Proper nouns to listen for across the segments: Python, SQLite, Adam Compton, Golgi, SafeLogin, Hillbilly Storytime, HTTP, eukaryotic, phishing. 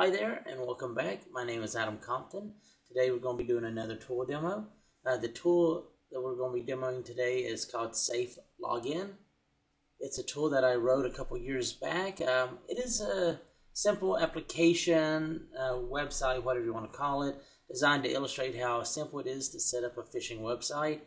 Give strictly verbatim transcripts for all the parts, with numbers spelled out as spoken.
Hi there and welcome back. My name is Adam Compton. Today we're going to be doing another tool demo. Uh, the tool that we're going to be demoing today is called SafeLogin. It's a tool that I wrote a couple years back. Um, it is a simple application, uh, website, whatever you want to call it, designed to illustrate how simple it is to set up a phishing website.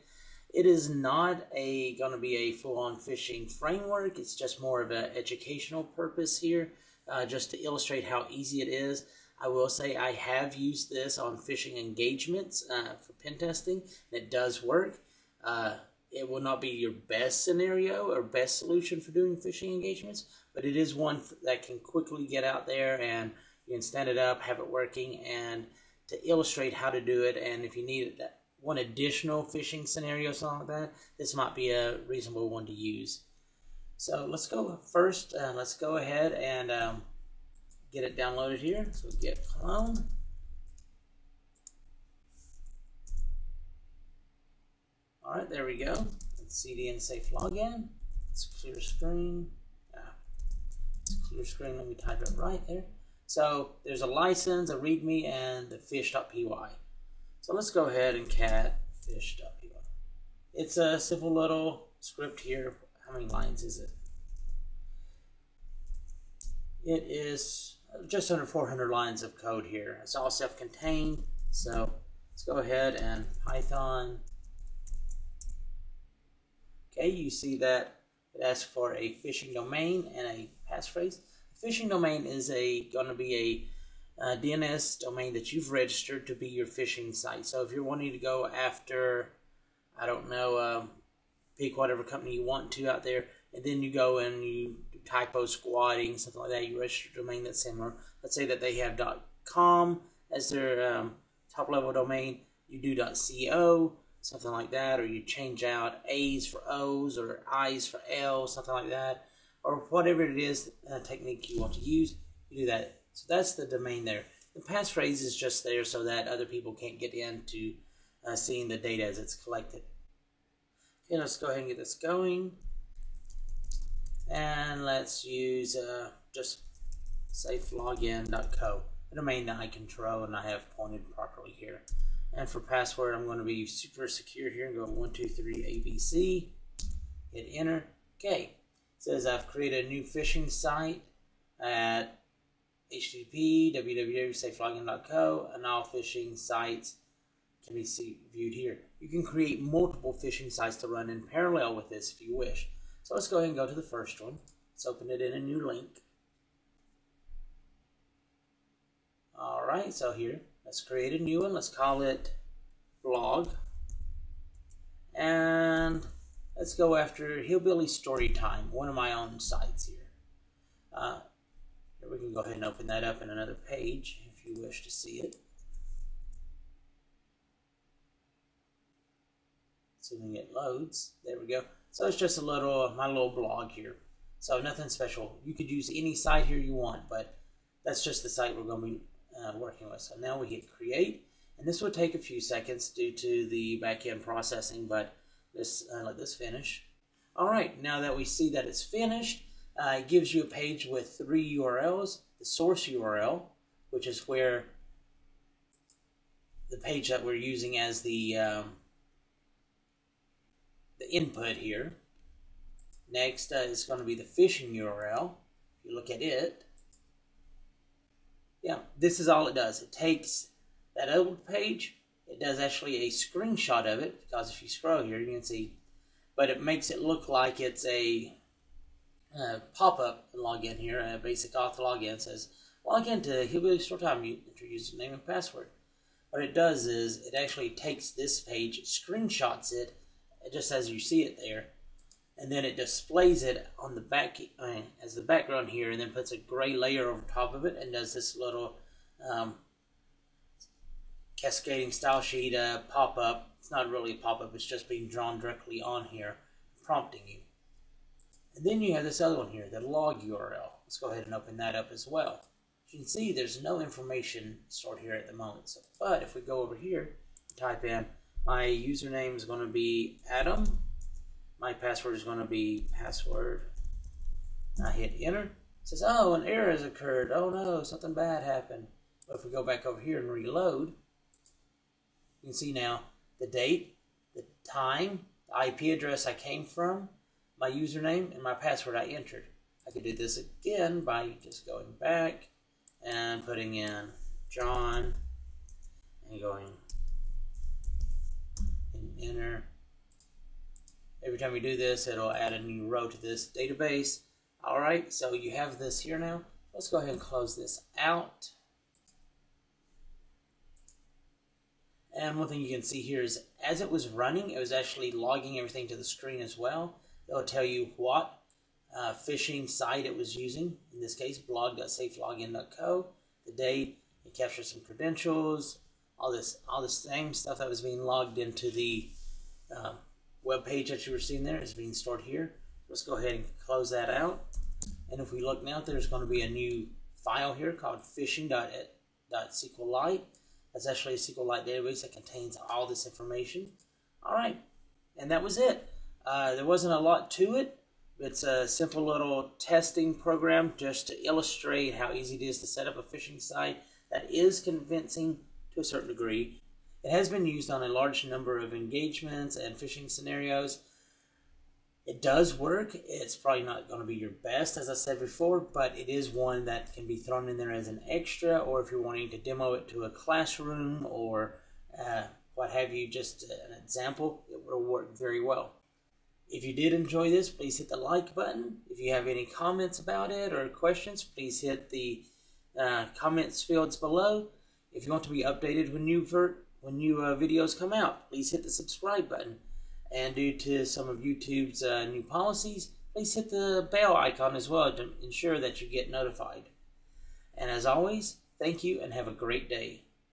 It is not a going to be a full-on phishing framework. It's just more of an educational purpose here. Uh, just to illustrate how easy it is. I will say I have used this on phishing engagements uh, for pen testing, and it does work. Uh, it will not be your best scenario or best solution for doing phishing engagements, but it is one that can quickly get out there and you can stand it up, have it working, and to illustrate how to do it. And if you need one additional phishing scenario, something like that, this might be a reasonable one to use. So let's go first, uh, let's go ahead and um, get it downloaded here. So get clone. All right, there we go. Let's C D N SafeLogin. It's clear screen. Ah, it's clear screen, let me type it right there. So there's a license, a readme, and the fish dot P Y. So let's go ahead and cat fish dot P Y. It's a simple little script here. How many lines is it? It is just under four hundred lines of code here. It's all self-contained. So let's go ahead and Python. Okay, you see that it asks for a phishing domain and a passphrase. A phishing domain is a going to be a uh, D N S domain that you've registered to be your phishing site. So if you're wanting to go after, I don't know, um, pick whatever company you want to out there, and then you go and you do typo squatting, something like that. You register a domain that's similar. Let's say that they have .com as their um, top level domain. You do .co, something like that, or you change out A's for O's or I's for L's, something like that, or whatever it is, uh, technique you want to use. You do that. So that's the domain there. The passphrase is just there so that other people can't get into uh, seeing the data as it's collected. And let's go ahead and get this going, and let's use uh, just safelogin dot co, a domain that I control and I have pointed properly here. And for password, I'm going to be super secure here and go one two three A B C, hit enter. Okay, it says I've created a new phishing site at H T T P w w w dot safelogin dot co, and all phishing sites can be see, viewed here. You can create multiple phishing sites to run in parallel with this if you wish. So let's go ahead and go to the first one. Let's open it in a new link. All right, so here, let's create a new one. Let's call it blog. And let's go after Hillbilly Storytime, one of my own sites here. Uh, here we can go ahead and open that up in another page if you wish to see it. Assuming it loads, there we go. So it's just a little, my little blog here. So nothing special. You could use any site here you want, but that's just the site we're going to be uh, working with. So now we hit create, and this will take a few seconds due to the back-end processing, but let's uh, let this finish. All right, now that we see that it's finished, uh, it gives you a page with three U R Ls. The source U R L, which is where the page that we're using as the um, the input here. Next uh, is going to be the phishing U R L. If you look at it, yeah, this is all it does. It takes that old page, it does actually a screenshot of it, because if you scroll here, you can see, but it makes it look like it's a uh, pop-up login here, a basic auth login. It says, log in to Hillbilly Storytime, you enter username and password. What it does is it actually takes this page, screenshots it, just as you see it there, and then it displays it on the back I mean, as the background here, and then puts a gray layer over top of it and does this little um, cascading style sheet uh, pop-up. It's not really a pop-up, it's just being drawn directly on here, prompting you. And then you have this other one here, the log U R L. Let's go ahead and open that up as well. As you can see, there's no information stored here at the moment, so, but if we go over here, type in my username is going to be Adam. My password is going to be password. I hit enter. says, oh, an error has occurred. Oh no, something bad happened. But if we go back over here and reload, you can see now the date, the time, the I P address I came from, my username, and my password I entered. I could do this again by just going back and putting in John and going and enter. Every time we do this, it'll add a new row to this database. All right, so you have this here now. Let's go ahead and close this out. And one thing you can see here is as it was running, it was actually logging everything to the screen as well. It'll tell you what uh, phishing site it was using. In this case, blog dot safe login dot co. The date, it captures some credentials, all this, all the same stuff that was being logged into the uh, web page that you were seeing there is being stored here. Let's go ahead and close that out. And if we look now, there's going to be a new file here called phishing dot sequelite. That's actually a SQLite database that contains all this information. All right, and that was it. Uh, there wasn't a lot to it. It's a simple little testing program just to illustrate how easy it is to set up a phishing site that is convincing to a certain degree. It has been used on a large number of engagements and phishing scenarios. It does work. It's probably not going to be your best, as I said before, but it is one that can be thrown in there as an extra, or if you're wanting to demo it to a classroom or uh, what have you, just an example, it will work very well. If you did enjoy this, please hit the like button. If you have any comments about it or questions, please hit the uh, comments fields below. If you want to be updated when new, when new uh, videos come out, please hit the subscribe button. And due to some of YouTube's uh, new policies, please hit the bell icon as well to ensure that you get notified. And as always, thank you and have a great day.